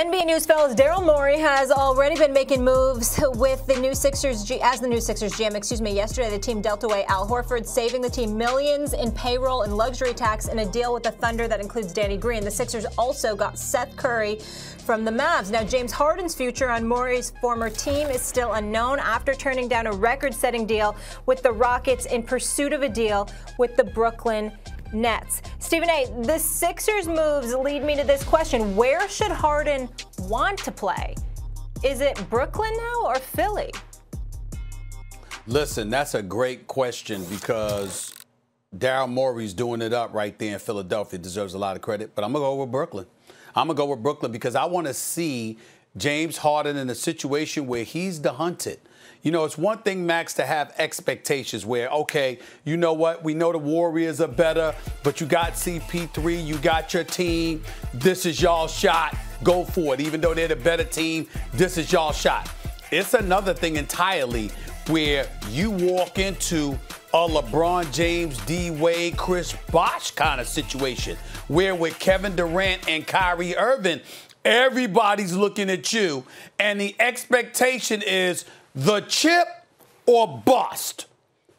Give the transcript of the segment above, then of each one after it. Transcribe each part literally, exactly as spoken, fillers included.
N B A News fellas, Daryl Morey has already been making moves with the new Sixers G as the new Sixers G M. Excuse me. Yesterday, the team dealt away Al Horford, saving the team millions in payroll and luxury tax in a deal with the Thunder that includes Danny Green. The Sixers also got Seth Curry from the Mavs. Now, James Harden's future on Morey's former team is still unknown after turning down a record-setting deal with the Rockets in pursuit of a deal with the Brooklyn Nets. Stephen A., the Sixers moves lead me to this question. Where should Harden want to play? Is it Brooklyn now or Philly? Listen, that's a great question because Daryl Morey's doing it up right there in Philadelphia. Deserves a lot of credit, but I'm going to go with Brooklyn. I'm going to go with Brooklyn because I want to see James Harden in a situation where he's the hunted. You know, it's one thing, Max, to have expectations where, okay, you know what? We know the Warriors are better, but you got C P three, you got your team. This is y'all's shot. Go for it. Even though they're the better team, this is y'all's shot. It's another thing entirely where you walk into a LeBron James, D. Wade, Chris Bosh kind of situation where with Kevin Durant and Kyrie Irving, everybody's looking at you, and the expectation is the chip or bust.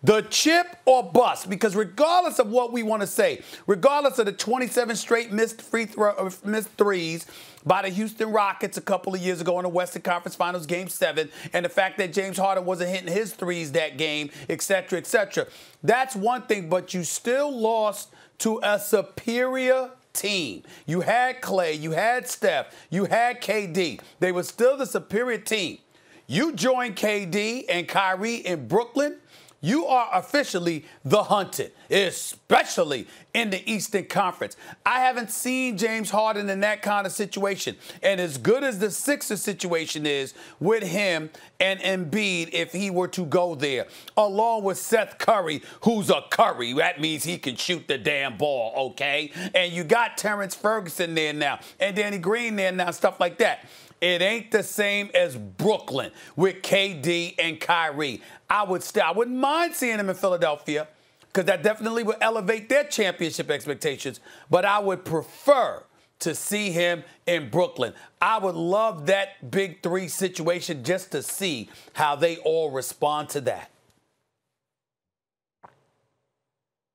The chip or bust. Because regardless of what we want to say, regardless of the twenty-seven straight missed free throw, missed threes by the Houston Rockets a couple of years ago in the Western Conference Finals Game seven, and the fact that James Harden wasn't hitting his threes that game, et cetera, et cetera, that's one thing, but you still lost to a superior team. You had Klay, you had Steph, you had K D. They were still the superior team. You join K D and Kyrie in Brooklyn, you are officially the hunted, especially in the Eastern Conference. I haven't seen James Harden in that kind of situation. And as good as the Sixers situation is with him and Embiid, if he were to go there, along with Seth Curry, who's a Curry, that means he can shoot the damn ball, okay? And you got Terrence Ferguson there now and Danny Green there now, stuff like that. It ain't the same as Brooklyn with K D and Kyrie. I would still, I wouldn't mind seeing them in Philadelphia because that definitely would elevate their championship expectations, but I would prefer to see him in Brooklyn. I would love that big three situation just to see how they all respond to that.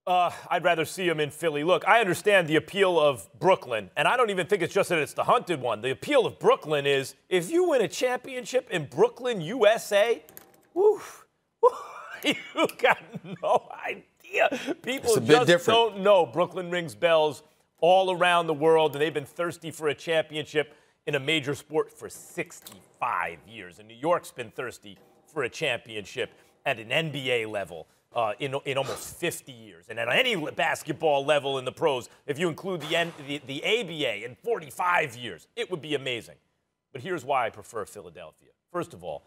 Uh, I'd rather see him in Philly. Look, I understand the appeal of Brooklyn, and I don't even think it's just that it's the hunted one. The appeal of Brooklyn is if you win a championship in Brooklyn, U S A, woo, woo, you got no idea. People just different. Don't know. Brooklyn rings bells all around the world, and they've been thirsty for a championship in a major sport for sixty-five years. And New York's been thirsty for a championship at an N B A level. Uh, in, in almost fifty years. And at any basketball level in the pros, if you include the, N the, the A B A in forty-five years, it would be amazing. But here's why I prefer Philadelphia. First of all,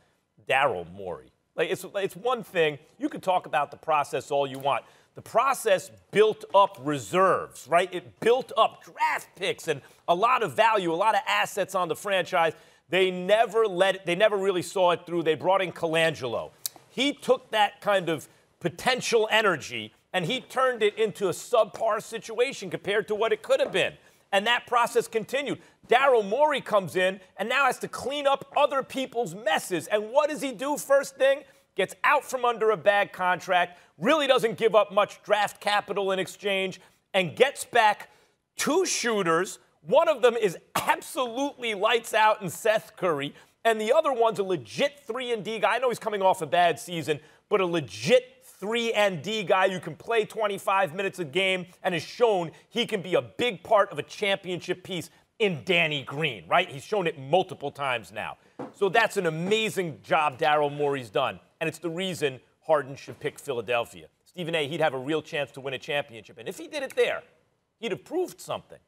Daryl Morey. Like it's, it's one thing. You can talk about the process all you want. The process built up reserves, right? It built up draft picks and a lot of value, a lot of assets on the franchise. They never let it, they never really saw it through. They brought in Colangelo. He took that kind of potential energy, and he turned it into a subpar situation compared to what it could have been. And that process continued. Daryl Morey comes in and now has to clean up other people's messes. And what does he do first thing? Gets out from under a bad contract, really doesn't give up much draft capital in exchange, and gets back two shooters. One of them is absolutely lights out in Seth Curry, and the other one's a legit three and D guy. I know he's coming off a bad season, but a legit three and D guy who can play twenty-five minutes a game and has shown he can be a big part of a championship piece in Danny Green, right? He's shown it multiple times now. So that's an amazing job Daryl Morey's done, and it's the reason Harden should pick Philadelphia. Stephen A., he'd have a real chance to win a championship, and if he did it there, he'd have proved something.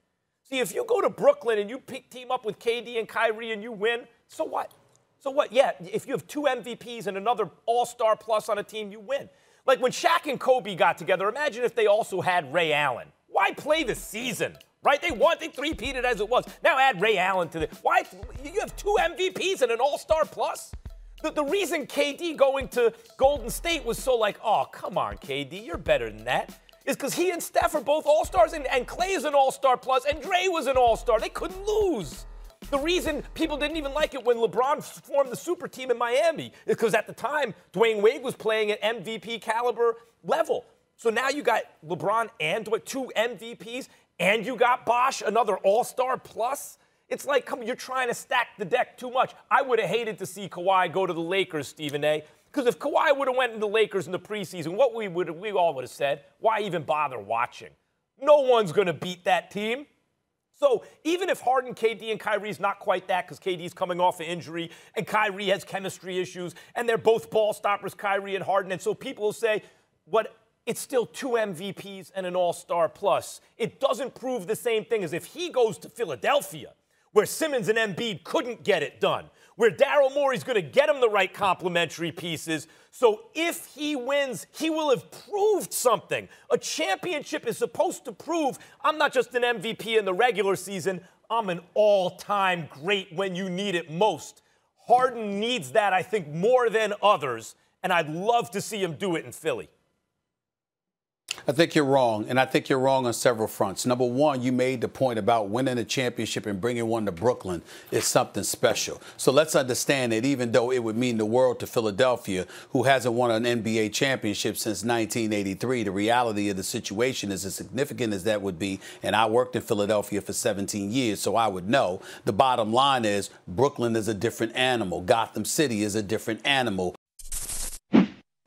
See, if you go to Brooklyn and you team up with K D and Kyrie and you win, so what? So what? Yeah, if you have two M V Ps and another all-star plus on a team, you win. Like when Shaq and Kobe got together, imagine if they also had Ray Allen. Why play the season, right? They won, they three-peated as it was. Now add Ray Allen to the. Why? You have two M V Ps and an all-star plus? The, the reason K D going to Golden State was so like, oh, come on, K D, you're better than that, is because he and Steph are both all-stars, and, and Klay is an all-star plus, and Dre was an all-star. They couldn't lose. The reason people didn't even like it when LeBron formed the super team in Miami is because at the time, Dwayne Wade was playing at M V P caliber level. So now you got LeBron and Dwayne, two M V Ps, and you got Bosh, another all-star plus. It's like, come on, you're trying to stack the deck too much. I would have hated to see Kawhi go to the Lakers, Stephen A. Because if Kawhi would have went to the Lakers in the preseason, what we would we all would have said, why even bother watching? No one's going to beat that team. So even if Harden, K D, and Kyrie's not quite that, because K D's coming off an injury, and Kyrie has chemistry issues, and they're both ball stoppers, Kyrie and Harden, and so people will say, what? It's still two M V Ps and an all-star plus. It doesn't prove the same thing as if he goes to Philadelphia, where Simmons and Embiid couldn't get it done, where Daryl Morey's going to get him the right complementary pieces. So if he wins, he will have proved something. A championship is supposed to prove I'm not just an M V P in the regular season, I'm an all-time great when you need it most. Harden needs that, I think, more than others, and I'd love to see him do it in Philly. I think you're wrong, and I think you're wrong on several fronts. Number one, you made the point about winning a championship and bringing one to Brooklyn is something special. So let's understand that even though it would mean the world to Philadelphia, who hasn't won an N B A championship since nineteen eighty-three, the reality of the situation is as significant as that would be, and I worked in Philadelphia for seventeen years, so I would know. The bottom line is Brooklyn is a different animal. Gotham City is a different animal.